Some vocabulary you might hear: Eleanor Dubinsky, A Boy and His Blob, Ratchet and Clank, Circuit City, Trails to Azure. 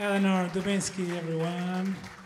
Eleanor Dubinsky, everyone.